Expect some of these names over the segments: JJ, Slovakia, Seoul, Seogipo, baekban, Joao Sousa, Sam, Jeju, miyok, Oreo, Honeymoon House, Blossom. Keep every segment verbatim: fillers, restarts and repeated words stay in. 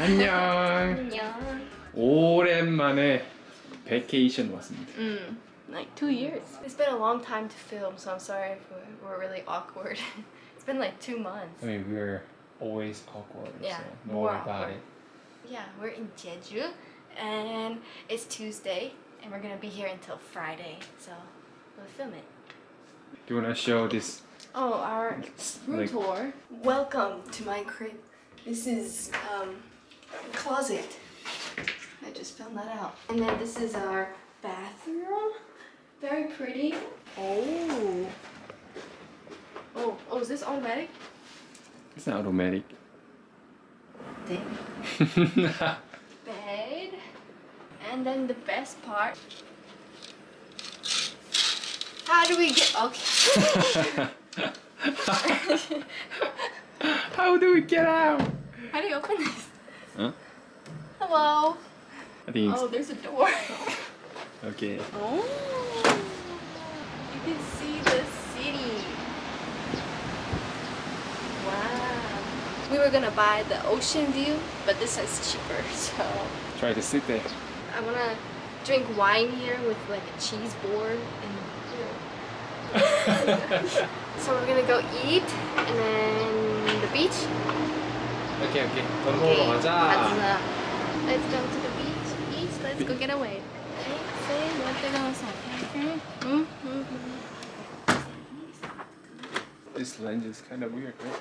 안녕. 안녕. 오랜만에 베케이션 왔습니다. 음, like two years. It's been a long time to film, so I'm sorry if we're really awkward. It's been like two months. I mean, we're always awkward. Yeah, so more about it. Yeah, we're in Jeju, and it's Tuesday, and we're gonna be here until Friday. So we'll film it. Do you wanna show this? Oh, our room like, tour. Welcome to my crib. This is um, a closet. I just found that out. And then this is our bathroom. Very pretty. Oh. Oh, oh, is this automatic? It's not automatic. Bed. And then the best part. How do we get? Okay. How do we get out? How do you open this? Huh? Hello. I think oh, there's a door. Okay. Oh, you can see the city. Wow. We were gonna buy the ocean view, but this is cheaper, so. Try to sit there. I wanna drink wine here with like a cheese board and. So we're gonna go eat and then the beach. Okay, okay. Okay. Let's go to the beach. Eat. Let's go get away. This lens is kind of weird, right?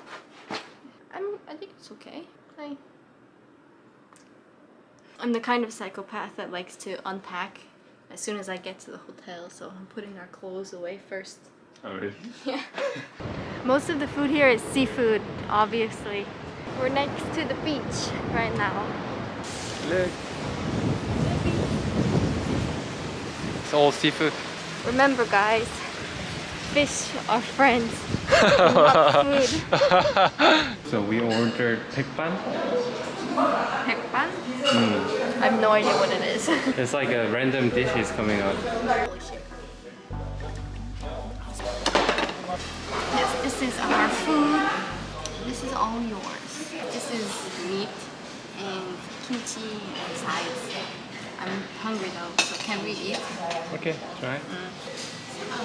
I'm. I think it's okay. I. I'm the kind of psychopath that likes to unpack as soon as I get to the hotel, so I'm putting our clothes away first. Oh, really? Yeah. Most of the food here is seafood, obviously. We're next to the beach right now. Look. It's all seafood. Remember, guys, fish are friends, not food. So we ordered baekban. Baekban? Mm. I have no idea what it is. It's like a random dish is coming out. Yes, this is our food. This is all yours. This is meat and kimchi and sides. I'm hungry though, so can we eat? Okay, try. Mm. Mm.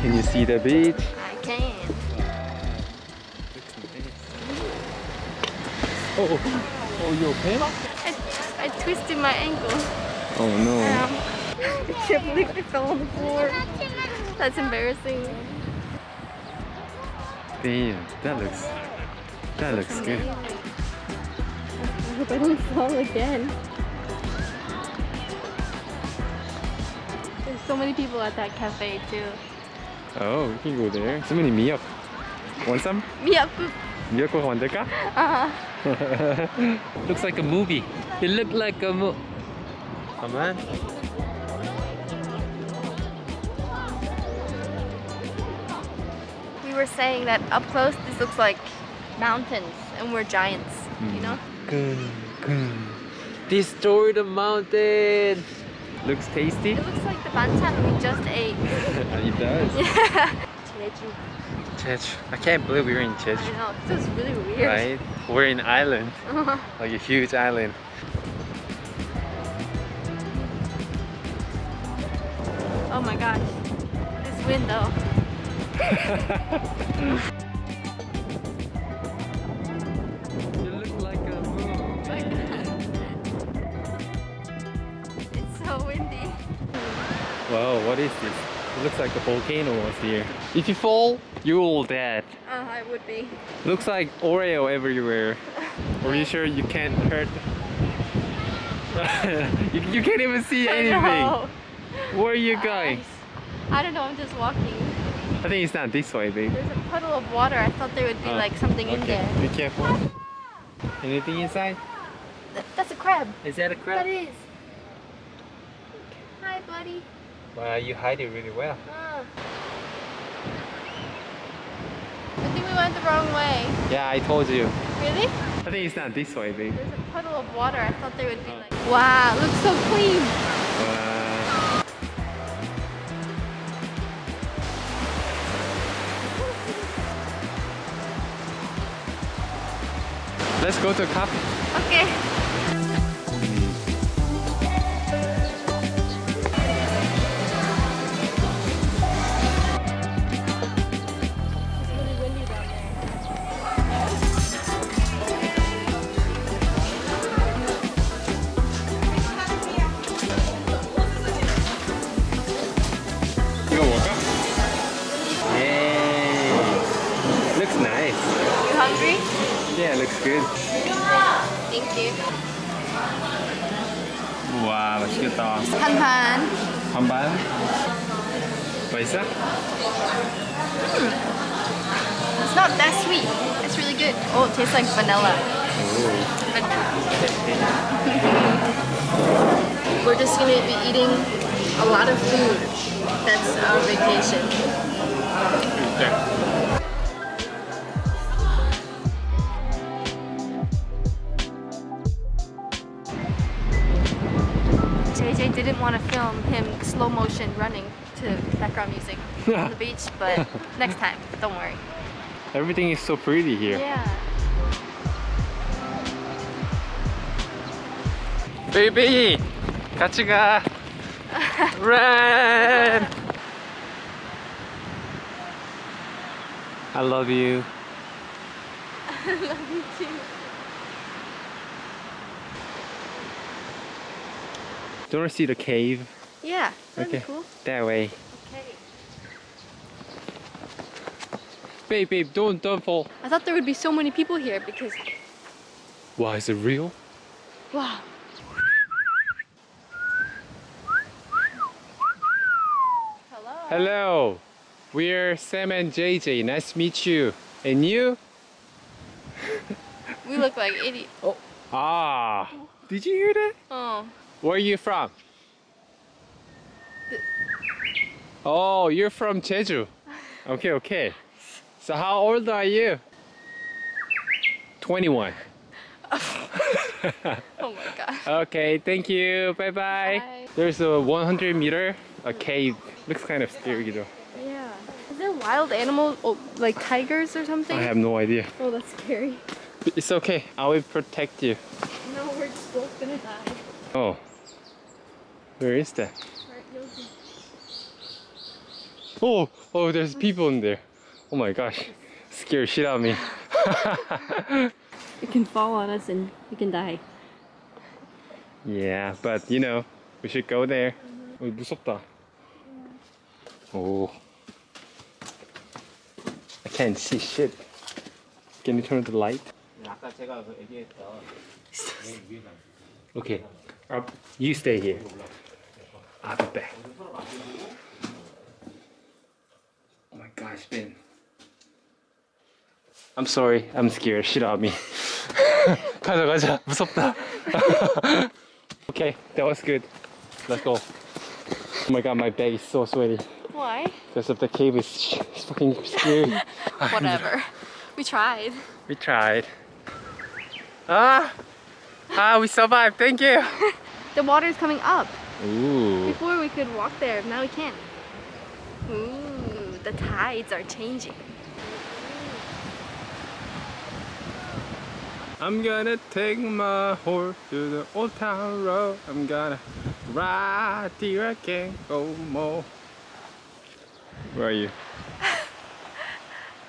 Can you see the beach? I can. Oh, oh, you okay? I, I twisted my ankle. Oh no. Um, I can't believe I fell on the floor. That's embarrassing. Damn, that looks, that looks good. I hope I don't fall again. There's so many people at that cafe too. Oh, we can go there. So many miyok. Want some? Miyok. Miyok wandeka? Uh-huh. Looks like a movie. It looked like a movie. Come on. We were saying that up close this looks like mountains and we're giants, mm. you know? Destroy the mountain! Looks tasty. It looks like the banchan we just ate. It does. Yeah. Jeju. Jeju. I can't believe we were in Jeju. I know, this is really weird. Right? We're in an island. Like a huge island. Oh my gosh. This window. Wow, what is this? It looks like a volcano was here. If you fall, you will dead. Uh, I would be. Looks like Oreo everywhere. Are you sure you can't hurt? you, you can't even see anything. Where are you going? I, I don't know, I'm just walking. I think it's not this way, babe. There's a puddle of water. I thought there would be uh, like something okay. in there. Be careful. Anything inside? Th that's a crab. Is that a crab? That is. Hi, buddy. Wow, you hide it really well. Uh, I think we went the wrong way. Yeah, I told you. Really? I think it's down this way, babe. There's a puddle of water. I thought they would be like... Wow, it looks so clean. Wow. Let's go to a cafe. Okay. Yeah, it looks good. Thank you. Wow, 맛있겠다. 반반. 반반? 맛있어? Mm. It's not that sweet. It's really good. Oh, it tastes like vanilla. We're just going to be eating a lot of food. That's our vacation. Okay. J J didn't want to film him slow motion running to background music on the beach, but next time, don't worry. Everything is so pretty here. Yeah. Baby! 같이 가! Run! I love you. I love you too. Do you want to see the cave? Yeah, that'd okay. be cool. That way. Okay. Babe, babe, don't, don't fall. I thought there would be so many people here because... Wow, is it real? Wow. Hello. Hello. We're Sam and J J. Nice to meet you. And you? We look like idiots. Oh. Ah. Did you hear that? Oh. Where are you from? The... Oh, you're from Jeju. Okay, okay. So how old are you? twenty-one. Oh my god. Okay, thank you. Bye bye. Bye. There's a one hundred meter a cave. Looks kind of scary though. Yeah. Is there wild animals, oh, like tigers or something? I have no idea. Oh, that's scary. It's okay. I will protect you. No, we're just both gonna die. Oh. Where is that? Oh, oh, there's people in there. Oh my gosh, scared shit out of me. It can fall on us and we can die. Yeah, but you know, we should go there. Oh, 무섭다. Oh, I can't see shit. Can you turn on the light? Okay. I'll, you stay here. I'll be back. Oh my gosh, Ben. I'm sorry. I'm scared. Shit out of me. 가자, 가자. 무섭다. Okay, that was good. Let's go. Oh my god, my bag is so sweaty. Why? Because of the cave is fucking scary. Whatever. We tried. We tried. Ah! Ah, we survived. Thank you. The water is coming up. Ooh. Before we could walk there, now we can. Ooh, the tides are changing. I'm gonna take my horse to the old town road. I'm gonna ride till I can't go more. Where are you?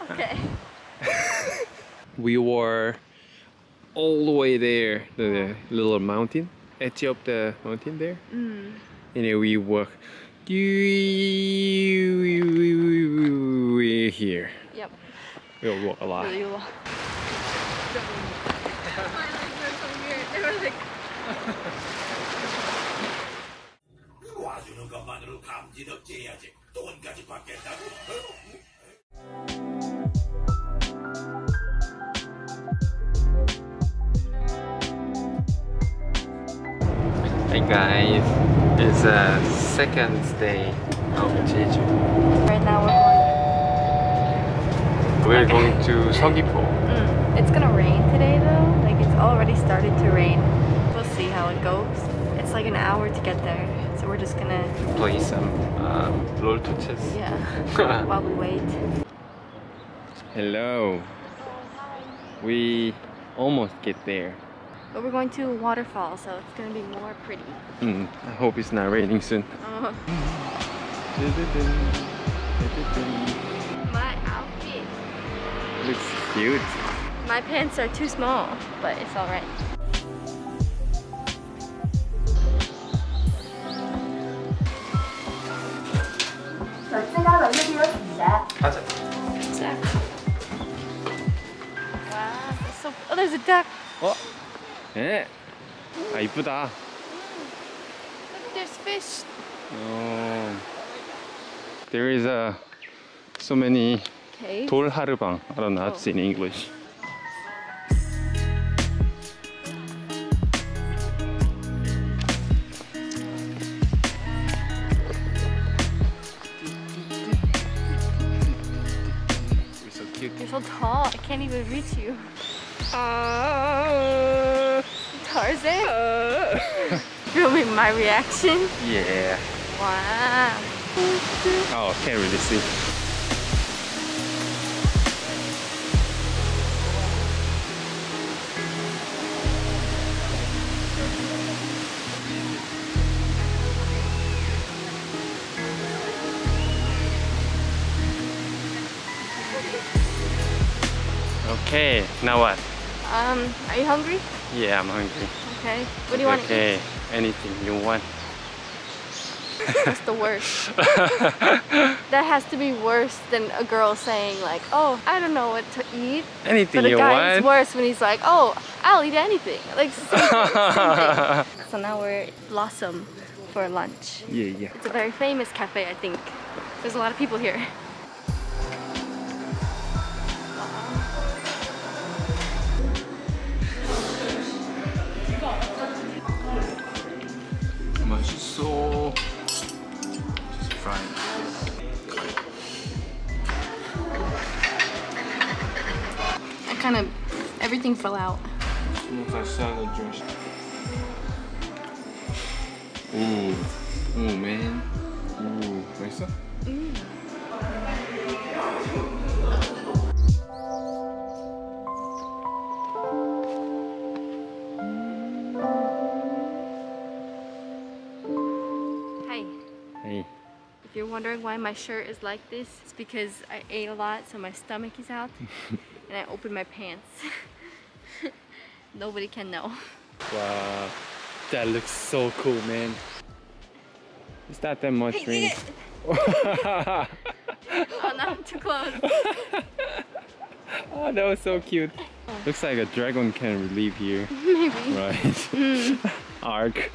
Okay. We were all the way there, the oh. little mountain, at the top of the mountain there. Mm. And then we walk here. Yep. We'll walk a lot. Really walk. My legs are so weird. They were like... Hey guys, it's the uh, second day of Jeju. Right now we're going, we're okay. going to Seogipo. Mm. It's gonna rain today though. Like, it's already started to rain. We'll see how it goes. It's like an hour to get there, so we're just gonna play some um, LOL to chess. Yeah. While we wait. Hello. We almost get there. But we're going to a waterfall, so it's gonna be more pretty. Mm, I hope it's not raining soon. Uh-huh. My outfit looks cute. My pants are too small, but it's alright. Wow, that's so... Oh, there's a duck! Oh. Eh. Ah, 이쁘다. Look, there's fish. Oh. There is a so many 돌하르방. I don't know. It's in English. You're so cute. You're so tall. I can't even reach you. Uh, Tarzan? Uh. Filming my reaction? Yeah. Wow. Oh, can't really see. Okay, now what? Um, are you hungry? Yeah, I'm hungry. Okay. What do you want to eat? Okay, anything you want. That's the worst. That has to be worse than a girl saying like, oh, I don't know what to eat. Anything you want. But a guy is worse when he's like, oh, I'll eat anything. Like, same thing, same thing. So now we're at Blossom for lunch. Yeah, yeah. It's a very famous cafe, I think. There's a lot of people here. So just fry it. I kind of everything fell out. Looks like salad dressing. Ooh, ooh man, ooh, 맛있어? Mm. If you're wondering why my shirt is like this, it's because I ate a lot, so my stomach is out and I opened my pants. Nobody can know. Wow, that looks so cool, man. It's not that much hey, rain. Oh, no, I'm too close. Oh, that was so cute. Looks like a dragon can relieve here. Maybe. Right. Mm. Arc.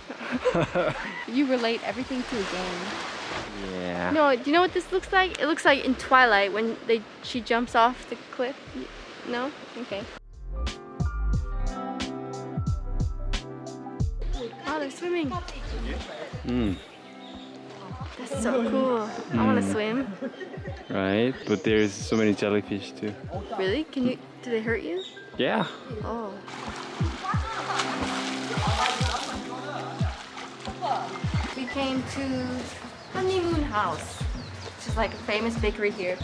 You relate everything to a game. Yeah. No, do you know what this looks like? It looks like in Twilight when they she jumps off the cliff. No? Okay. Oh, they're swimming. Mm. That's so cool. Mm. I want to swim. Right, but there's so many jellyfish too. Really? Can you? Do they hurt you? Yeah. Oh. We came to Honeymoon House, which is like a famous bakery here.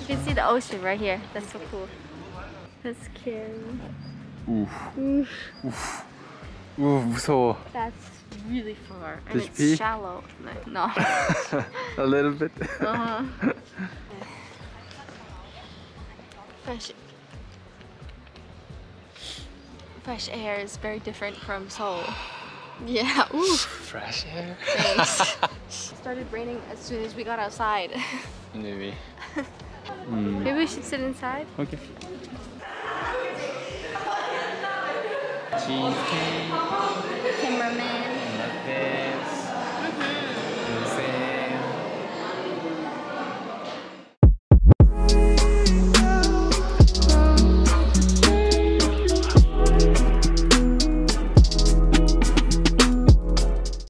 You can see the ocean right here. That's so cool. That's scary. Oof. Oof. Oof. Oof. 무서워. That's really far and it's pee? Shallow. No. A little bit. Uh-huh. Fresh. Fresh air is very different from Seoul. Yeah. Ooh. Fresh air. Thanks. It started raining as soon as we got outside. Maybe. Mm. Maybe we should sit inside. Okay. Cheesecake. Cameraman. Nothing.